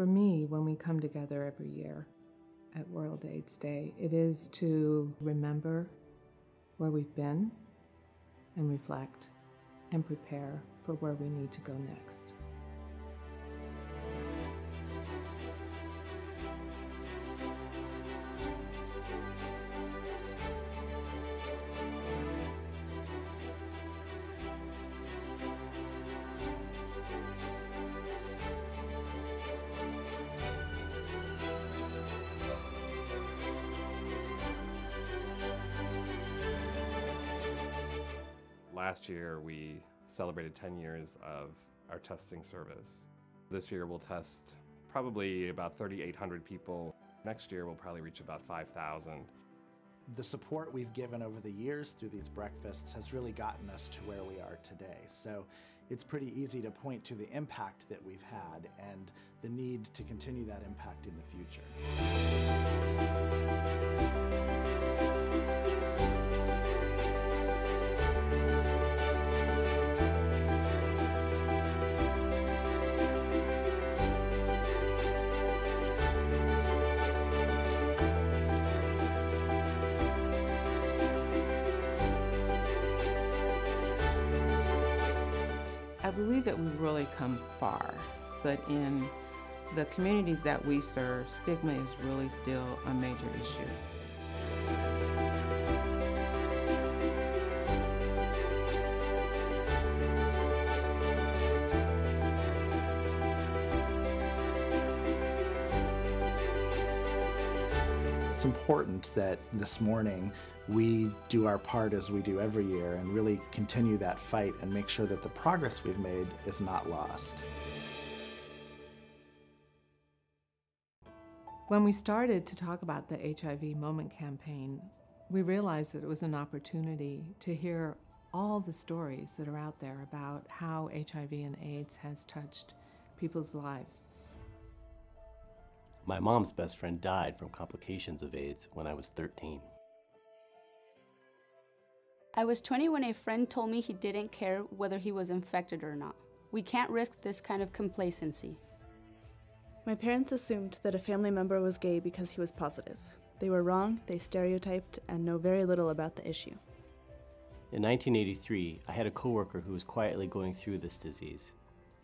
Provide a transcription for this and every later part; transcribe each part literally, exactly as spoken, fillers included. for me when we come together every year at World AIDS Day. It is to remember where we've been and reflect and prepare for where we need to go next. Last year, we celebrated ten years of our testing service. This year, we'll test probably about thirty-eight hundred people. Next year, we'll probably reach about five thousand. The support we've given over the years through these breakfasts has really gotten us to where we are today. So it's pretty easy to point to the impact that we've had and the need to continue that impact in the future. I believe that we've really come far, but in the communities that we serve, stigma is really still a major issue. It's important that this morning we do our part as we do every year and really continue that fight and make sure that the progress we've made is not lost. When we started to talk about the H I V Moment campaign, we realized that it was an opportunity to hear all the stories that are out there about how H I V and AIDS has touched people's lives. My mom's best friend died from complications of AIDS when I was thirteen. I was twenty when a friend told me he didn't care whether he was infected or not. We can't risk this kind of complacency. My parents assumed that a family member was gay because he was positive. They were wrong, they stereotyped, and know very little about the issue. In nineteen eighty-three, I had a coworker who was quietly going through this disease.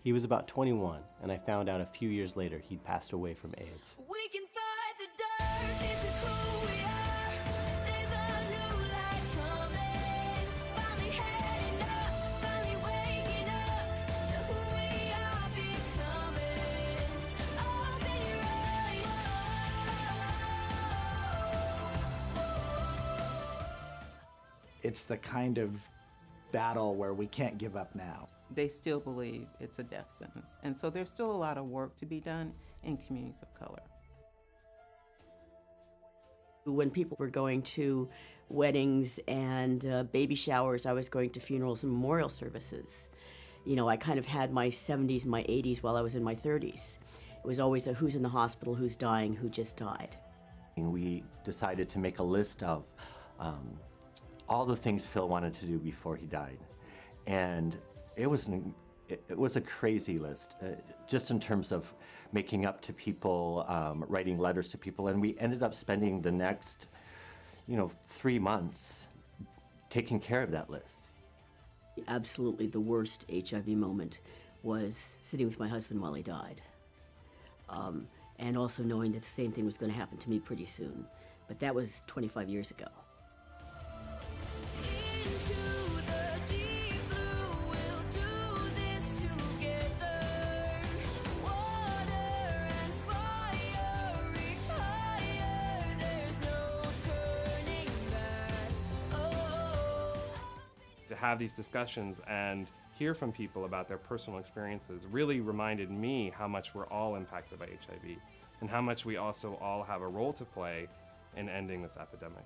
He was about twenty-one, and I found out a few years later he'd passed away from AIDS. We can fight the dirt, this is who we are. There's a new light coming. Finally heading up, finally waking up to who we are becoming. I've been right. It's the kind of battle where we can't give up now. They still believe it's a death sentence. And so there's still a lot of work to be done in communities of color. When people were going to weddings and uh, baby showers, I was going to funerals and memorial services. You know, I kind of had my seventies, my eighties while I was in my thirties. It was always a who's in the hospital, who's dying, who just died. And we decided to make a list of um, all the things Phil wanted to do before he died. And It was, an, it was a crazy list, uh, just in terms of making up to people, um, writing letters to people, and we ended up spending the next, you know, three months taking care of that list. Absolutely the worst H I V moment was sitting with my husband while he died, um, and also knowing that the same thing was going to happen to me pretty soon, but that was twenty-five years ago. To have these discussions and hear from people about their personal experiences really reminded me how much we're all impacted by H I V and how much we also all have a role to play in ending this epidemic.